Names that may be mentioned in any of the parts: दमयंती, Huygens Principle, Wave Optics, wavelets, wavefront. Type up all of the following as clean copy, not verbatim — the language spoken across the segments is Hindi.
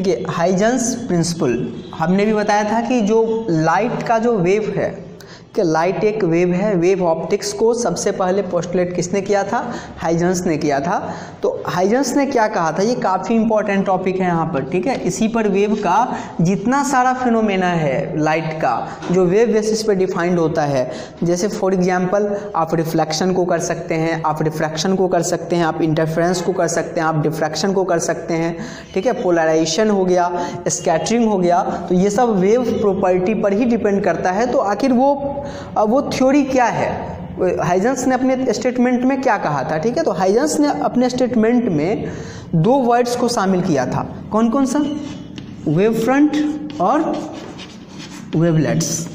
देखिए हाइजेंस प्रिंसिपल हमने भी बताया था कि जो लाइट का जो वेव है कि लाइट एक वेव है, वेव ऑप्टिक्स को सबसे पहले पोस्टुलेट किसने किया था, हाइजेंस ने किया था। तो हाइजेंस ने क्या कहा था, ये काफ़ी इंपॉर्टेंट टॉपिक है यहाँ पर, ठीक है। इसी पर वेव का जितना सारा फिनोमेना है लाइट का जो वेव बेसिस पे डिफाइंड होता है, जैसे फॉर एग्जांपल आप रिफ्लेक्शन को कर सकते हैं, आप रिफ्रैक्शन को कर सकते हैं, आप इंटरफ्रेंस को कर सकते हैं, आप डिफ्रैक्शन को कर सकते हैं, ठीक है, पोलराइजेशन हो गया, स्कैटरिंग हो गया। तो ये सब वेव प्रॉपर्टी पर ही डिपेंड करता है। तो आखिर वो थ्योरी क्या है, हाइजेंस ने अपने स्टेटमेंट में क्या कहा था, ठीक है। तो हाइजेंस ने अपने स्टेटमेंट में दो वर्ड्स को शामिल किया था, कौन कौन सा, वेव फ्रंट और वेवलेट्स।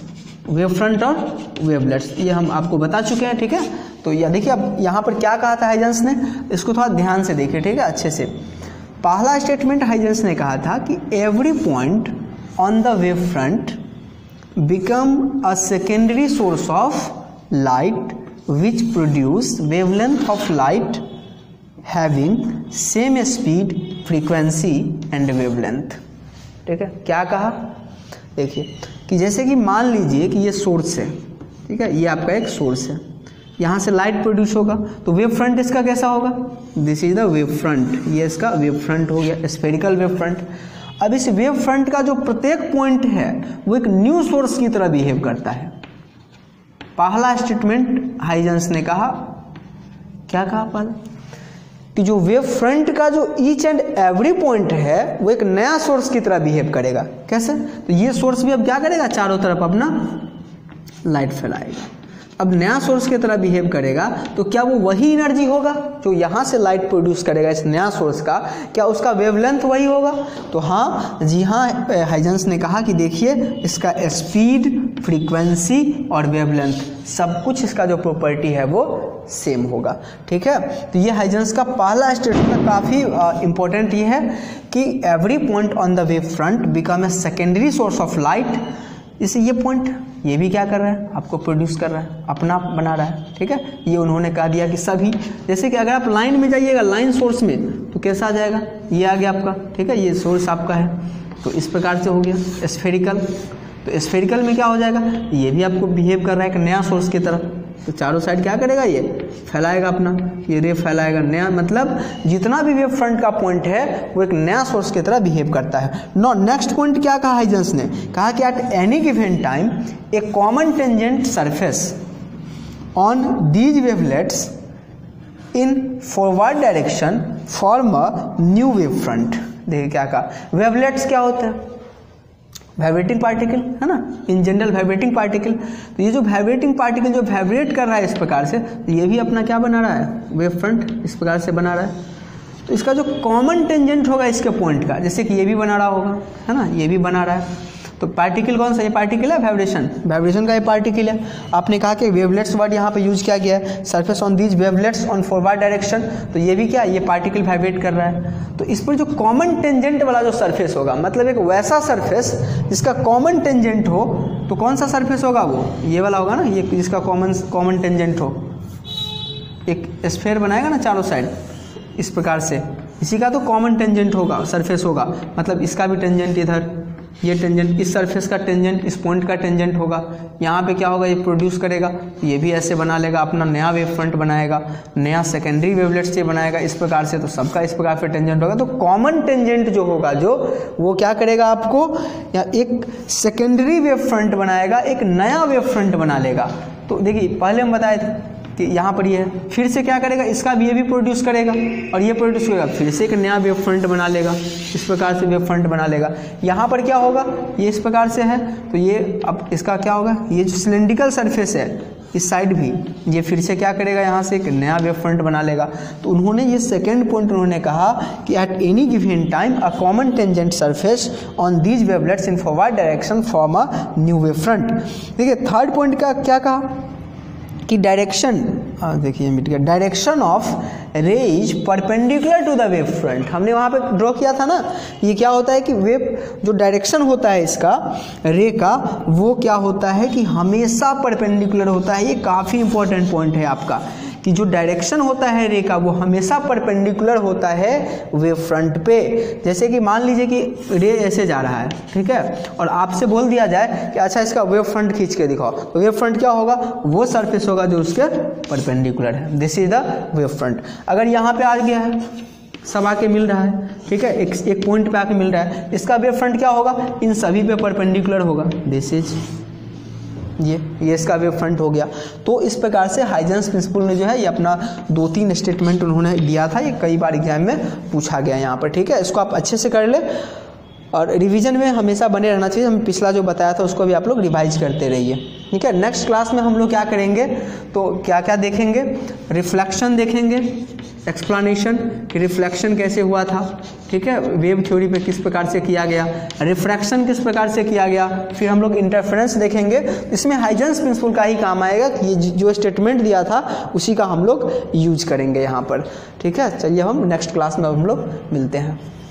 वेव फ्रंट और वेवलेट्स ये हम आपको बता चुके हैं, ठीक है। तो यह देखिए अब यहाँ पर क्या कहा था हाइजेंस ने, इसको थोड़ा ध्यान से देखिए, ठीक है, अच्छे से। पहला स्टेटमेंट हाइजेंस ने कहा था कि every point on the wave front become a secondary source of light which produce wavelength of light having same speed, frequency and wavelength, ठीक है। क्या कहा देखिए कि जैसे कि मान लीजिए कि ये सोर्स है, ठीक है, ये आपका एक सोर्स है, यहाँ से लाइट प्रोड्यूस होगा, तो वेव फ्रंट इसका कैसा होगा, this is the wave front, ये इसका वेव फ्रंट हो गया, स्फेरिकल वेव फ्रंट। अब इस वेव फ्रंट का जो प्रत्येक पॉइंट है वो एक न्यू सोर्स की तरह बिहेव करता है। पहला स्टेटमेंट हाइजेंस ने कहा, क्या कहा पहला, कि जो वेव फ्रंट का जो ईच एंड एवरी पॉइंट है वो एक नया सोर्स की तरह बिहेव करेगा। कैसे, तो ये सोर्स भी अब क्या करेगा, चारों तरफ अपना लाइट फैलाएगा, अब नया सोर्स की तरह बिहेव करेगा। तो क्या वो वही एनर्जी होगा जो यहाँ से लाइट प्रोड्यूस करेगा इस नया सोर्स का, क्या उसका वेवलेंथ वही होगा, तो हाँ जी हाँ, हाइजेंस ने कहा कि देखिए इसका स्पीड, फ्रीक्वेंसी और वेवलेंथ सब कुछ इसका जो प्रॉपर्टी है वो सेम होगा, ठीक है। तो ये हाइजेंस का पहला स्टेटमेंट काफ़ी इंपॉर्टेंट ये है कि every point on the wave front become a secondary source of light, इसे ये पॉइंट ये भी क्या कर रहा है, आपको प्रोड्यूस कर रहा है, अपना बना रहा है, ठीक है। ये उन्होंने कहा दिया कि सभी, जैसे कि अगर आप लाइन में जाइएगा, लाइन सोर्स में तो कैसा आ जाएगा, ये आ गया आपका, ठीक है, ये सोर्स आपका है, तो इस प्रकार से हो गया। स्फेरिकल, तो स्फेरिकल में क्या हो जाएगा, ये भी आपको बिहेव कर रहा है एक नया सोर्स की तरफ, तो चारों साइड क्या करेगा, ये फैलाएगा अपना, ये रे फैलाएगा नया, मतलब जितना भी वेव फ्रंट का पॉइंट है वो एक नया सोर्स की तरह बिहेव करता है। नो नेक्स्ट पॉइंट क्या कहा हाइजेंस ने, कहा कि at any given time a common tangent surface on these wavelets in forward direction form a new wave front. देखिए क्या कहा, वेवलेट्स क्या होता है, वाइब्रेटिंग पार्टिकल है ना, इन जनरल वाइब्रेटिंग पार्टिकल। तो ये जो वाइब्रेटिंग पार्टिकल जो वाइब्रेट कर रहा है इस प्रकार से, तो ये भी अपना क्या बना रहा है, वेव फ्रंट इस प्रकार से बना रहा है। तो इसका जो कॉमन टेंजेंट होगा इसके पॉइंट का, जैसे कि ये भी बना रहा होगा है ना, ये भी बना रहा है, तो पार्टिकल कौन सा, ये पार्टिकल है वाइब्रेशन, वाइब्रेशन का ये पार्टिकल है। आपने कहा कि वेवलेट्स वर्ड यहाँ पे यूज किया गया है, surface on these wavelets on forward direction, तो ये भी क्या, ये पार्टिकल वाइब्रेट कर रहा है। तो इस पर जो कॉमन टेंजेंट वाला जो सरफेस होगा, मतलब एक वैसा सरफेस जिसका कॉमन टेंजेंट हो, तो कौन सा सरफेस होगा वो, ये वाला होगा ना, ये जिसका कॉमन टेंजेंट हो, एक स्फेयर बनाएगा ना चारों साइड इस प्रकार से, इसी का तो कॉमन टेंजेंट होगा, सरफेस होगा, मतलब इसका भी टेंजेंट इधर, ये टेंजेंट इस सरफेस का टेंजेंट इस पॉइंट का टेंजेंट होगा, यहाँ पे क्या होगा, ये प्रोड्यूस करेगा, ये भी ऐसे बना लेगा अपना नया वेव फ्रंट बनाएगा, नया सेकेंडरी वेवलेट्स से बनाएगा इस प्रकार से, तो सबका इस प्रकार से टेंजेंट होगा। तो कॉमन टेंजेंट जो होगा जो वो क्या करेगा, आपको या एक सेकेंडरी वेव फ्रंट बनाएगा, एक नया वेव फ्रंट बना लेगा। तो देखिए पहले हम बताए थे कि यहाँ पर ये है, फिर से क्या करेगा, इसका भी ये भी प्रोड्यूस करेगा और ये प्रोड्यूस करेगा, फिर से एक नया वेव फ्रंट बना लेगा, इस प्रकार से वेव फ्रंट बना लेगा। यहाँ पर क्या होगा, ये इस प्रकार से है, तो ये अब इसका क्या होगा, ये जो सिलेंड्रिकल सरफेस है इस साइड भी, ये फिर से क्या करेगा, यहाँ से एक नया वेव फ्रंट बना लेगा। तो उन्होंने ये सेकेंड पॉइंट उन्होंने कहा कि at any given time a common tangent surface on these wavelets in forward direction form a new wave front. देखिए थर्ड पॉइंट का क्या कहा कि डायरेक्शन, देखिए मिट गया, direction of ray is perpendicular to the wave front, हमने वहाँ पे ड्रॉ किया था ना। ये क्या होता है कि वेव जो डायरेक्शन होता है इसका रे का, वो क्या होता है कि हमेशा परपेंडिकुलर होता है। ये काफ़ी इंपॉर्टेंट पॉइंट है आपका कि जो डायरेक्शन होता है रे का वो हमेशा परपेंडिकुलर होता है वेव फ्रंट पे। जैसे कि मान लीजिए कि रे ऐसे जा रहा है, ठीक है, और आपसे बोल दिया जाए कि अच्छा इसका वेव फ्रंट खींच के दिखाओ, तो वेव फ्रंट क्या होगा? वो सरफेस होगा जो उसके परपेंडिकुलर है। This is the wave front. अगर यहाँ पे आ गया है, सब आके मिल रहा है, ठीक है, एक पॉइंट पे आके मिल रहा है, इसका वेव फ्रंट क्या होगा? इन सभी पे परपेंडिकुलर होगा। दिस इज ये इसका वेव फ्रंट हो गया। तो इस प्रकार से हाइजेंस प्रिंसिपल ने जो है ये अपना 2-3 स्टेटमेंट उन्होंने दिया था, ये कई बार एग्जाम में पूछा गया यहाँ पर, ठीक है। इसको आप अच्छे से कर ले और रिवीजन में हमेशा बने रहना चाहिए। हम पिछला जो बताया था उसको भी आप लोग रिवाइज करते रहिए, ठीक है। नेक्स्ट क्लास में हम लोग क्या करेंगे, तो क्या क्या देखेंगे? रिफ्लेक्शन देखेंगे, एक्सप्लेनेशन कि रिफ्लेक्शन कैसे हुआ था, ठीक है, वेव थ्योरी पे किस प्रकार से किया गया, रिफ्रैक्शन किस प्रकार से किया गया, फिर हम लोग इंटरफेरेंस देखेंगे। इसमें हाइजेंस प्रिंसिपल का ही काम आएगा कि ये जो स्टेटमेंट दिया था उसी का हम लोग यूज करेंगे यहाँ पर, ठीक है। चलिए हम नेक्स्ट क्लास में हम लोग मिलते हैं।